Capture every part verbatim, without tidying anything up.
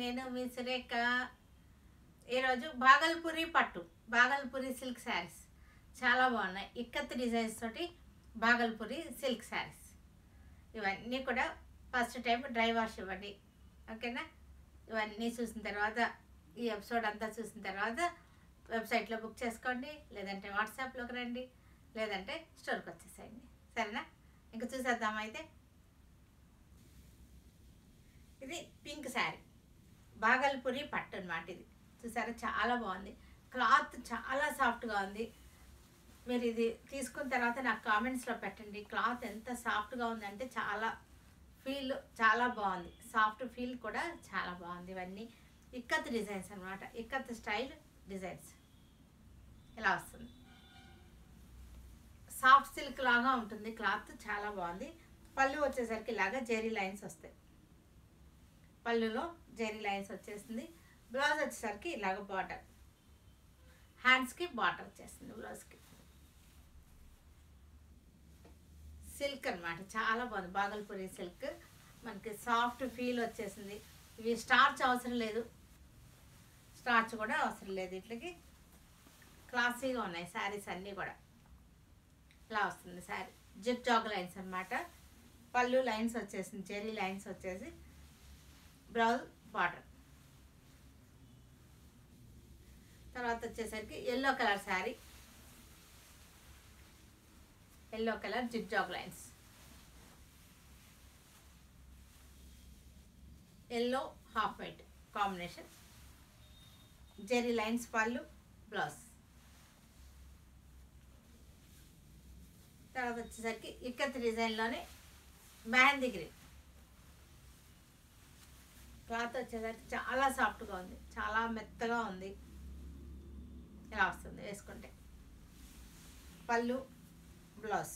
నేను మీ సురేఖ ఈ రోజు భాగల్పూరి పట్టు భాగల్పూరి సిల్క్ సారీస్ చాలా బాగున్నాయి ఇక్కత్ డిజైన్స్ తోటి భాగల్పూరి సిల్క్ సారీస్ ఇవన్నీ కూడా ఫస్ట్ టైం డ్రై వాష్ ఇవ్వండి ఓకేనా ఇవన్నీ చూసిన తర్వాత ఈ ఎపిసోడ్ అంతా చూసిన తర్వాత వెబ్‌సైట్ లో బుక్ చేసుకోండి లేదంటే వాట్సాప్ లోకి రండి లేదంటే స్టోర్ కి వచ్చేసేయండి సరేనా ఇంకా చూసేద్దాం అయితే ఇది పింక్ సారీ భాగల్పూరి పట్టు అన్నమాట ఇది చూసారా చాలా బాగుంది క్లాత్ చాలా సాఫ్ట్ గా ఉంది మీరు ఇది తీసుకున్న తర్వాత నాకు కామెంట్స్ లో పెట్టండి క్లాత్ ఎంత సాఫ్ట్ గా ఉంది అంటే చాలా ఫీల్ చాలా బాగుంది సాఫ్ట్ ఫీల్ కూడా చాలా బాగుంది ఇవన్నీ ఇక్కత్ డిజైన్స్ అన్నమాట ఇక్కత్ స్టైల్ డిజైన్స్ ఎలా వస్తుంది సాఫ్ట్ సిల్క్ లాగా ఉంటుంది క్లాత్ చాలా బాగుంది పళ్ళు వచ్చేసరికి ఇలాగా జెరీ లైన్స్ వస్తాయి పళ్ళులో జెరీ లైన్స్ వచ్చేస్తుంది బ్లౌజ్ వచ్చేసరికి ఇలాగ బార్డర్ హ్యాండ్స్కి బార్డర్ వచ్చేస్తుంది బ్లౌజ్కి సిల్క్ అన్నమాట చాలా బాగుంది భాగల్పూరి సిల్క్ మనకి సాఫ్ట్ ఫీల్ వచ్చేసింది ఇవి స్టార్చ్ అవసరం లేదు స్టార్చ్ కూడా అవసరం లేదు వీటికి క్లాసీగా ఉన్నాయి శారీస్ అన్నీ కూడా ఇలా వస్తుంది శారీ జిప్ జాగ్ లైన్స్ అన్నమాట పళ్ళు లైన్స్ వచ్చేసింది జెరీ లైన్స్ వచ్చేసి బ్రౌన్ బార్డర్ తర్వాత వచ్చేసరికి yellow colour sari yellow colour zigzag lines yellow half white combination zari lines పళ్ళు బ్లౌజ్ తర్వాత వచ్చేసరికి ఇక్కత్ డిజైన్లోనే మెహందీ గ్రీన్ క్లాత్ వచ్చేసరికి చాలా సాఫ్ట్గా ఉంది చాలా మెత్తగా ఉంది ఇలా వస్తుంది వేసుకుంటే పళ్ళు బ్లౌజ్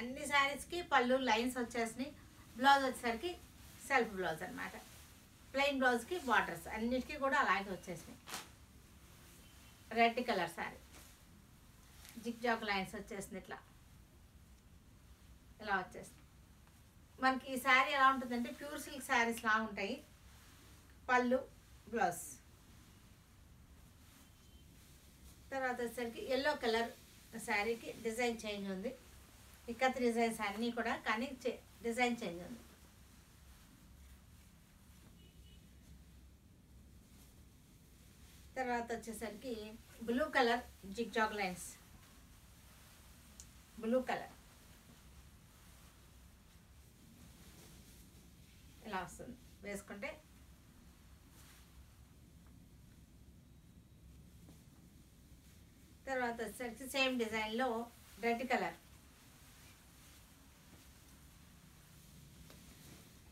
అన్ని శారీస్కి పళ్ళు లైన్స్ వచ్చేసినాయి బ్లౌజ్ వచ్చేసరికి సెల్ఫ్ బ్లౌజ్ అన్నమాట ప్లెయిన్ బ్లౌజ్కి బార్డర్స్ అన్నిటికీ కూడా అలాగే వచ్చేసినాయి red colour sari zigzag lines వచ్చేసింది ఇట్లా ఇలా వచ్చేసింది మనకి ఈ శారీ ఎలా ఉంటుందంటే ప్యూర్ సిల్క్ శారీస్ లాగా ఉంటాయి పళ్ళు బ్లౌజ్ తర్వాత వచ్చేసరికి ఎల్లో కలర్ శారీకి డిజైన్ చేంజ్ ఉంది ఇక్కత్ డిజైన్స్ అన్నీ కూడా కానీ డిజైన్ చేంజ్ ఉంది తర్వాత వచ్చేసరికి blue colour zigzag lines blue colour ఇలా వస్తుంది వేసుకుంటే తర్వాత వచ్చేసరికి సేమ్ డిజైన్లో red colour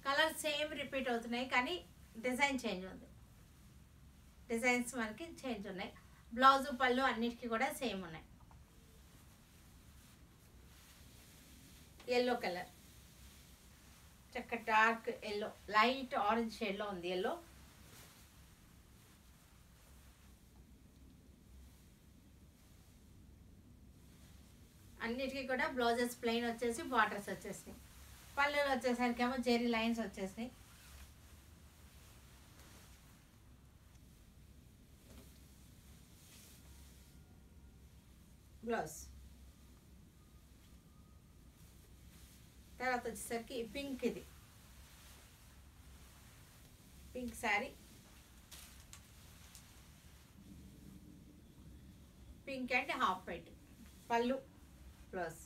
colour same repeat అవుతున్నాయి కానీ డిజైన్ చేంజ్ ఉంది డిజైన్స్ మనకి చేంజ్ ఉన్నాయి బ్లౌజ్ పళ్ళు అన్నిటికీ కూడా సేమ్ ఉన్నాయి ఎల్లో కలర్ చక్క డార్క్ ఎల్లో లైట్ ఆరెంజ్ షేడ్లో ఉంది ఎల్లో అన్నిటికీ కూడా బ్లౌజెస్ ప్లెయిన్ వచ్చేసి బార్డర్స్ వచ్చేసినాయి పళ్ళులు వచ్చేసరికి ఏమో జెరీ లైన్స్ వచ్చేసినాయి బ్లౌజ్ తర్వాత వచ్చేసరికి పింక్ ఇది pink sari pink and half white pallu blouse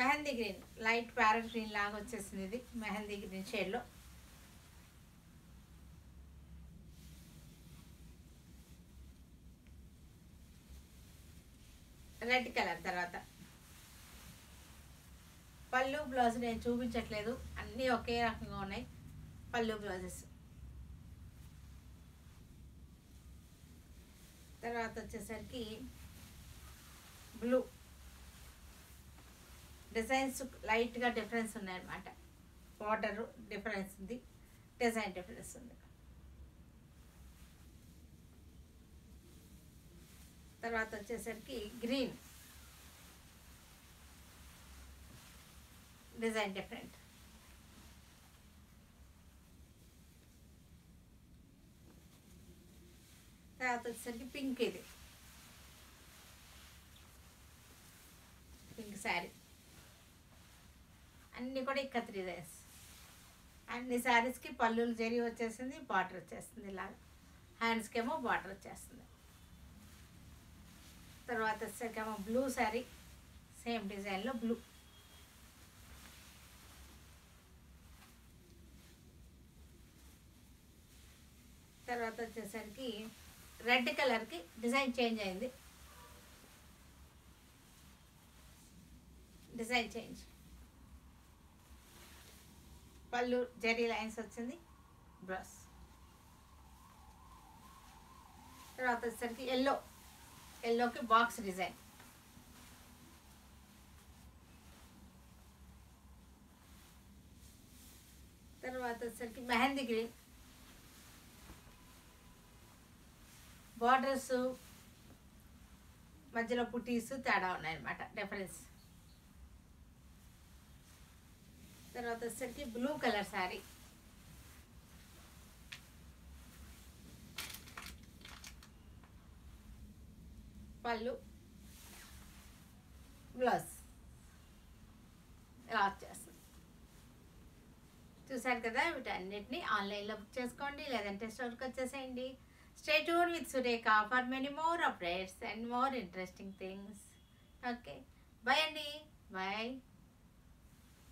mehndi green light parrot green లాగా వచ్చేసింది ఇది మెహందీ గ్రీన్ షేడ్లో రెడ్ కలర్ తర్వాత పళ్ళు బ్లౌజ్ నేను చూపించట్లేదు అన్నీ ఒకే రకంగా ఉన్నాయి పళ్ళు బ్లౌజెస్ తర్వాత వచ్చేసరికి బ్లూ డిజైన్స్ లైట్గా డిఫరెన్స్ ఉన్నాయన్నమాట బార్డర్ డిఫరెన్స్ ఉంది డిజైన్ డిఫరెన్స్ ఉంది తర్వాత వచ్చేసరికి గ్రీన్ डिजाइन डिफरेंट। त्यासाठी पिंक केले, पिंक साड़ी अन्नी कोड़ा इकट्ठी ड्रेस अन्नी सारीस की पल्लूल जरी वच्चेसुंदी बॉर्डर वच्चेसुंदी इला हैंड्स केमो बॉर्डर वच्चेसुंदी। तर्वात सेकमो ब्लू साड़ी सेम डिजाइन लो ब्लू तर्वात वच्चेसరికి रेड कलर की डिजाइन चेंज अयिंदी design change pallu zari lines वच्चिंदी ब्रश तर्वात सर्की येलो येलो की बॉक्स डिजाइन तर्वात सर्की मेहंदी ग्रीन बॉर्डर्स मध्यलो पुटीस तेड़ा उन्नायन्नमाट डिफरेंस। तर्वात सर्की blue colour sari pallu blouse चूसार कदा वीटन्निटिनी ऑनलाइन लो बुक चेसुकोंडी लेदंटे स्टोर की वच्चेसेयंडी। Stay tuned with Surekha for many more updates and more interesting things. Okay bye अंडी बाय।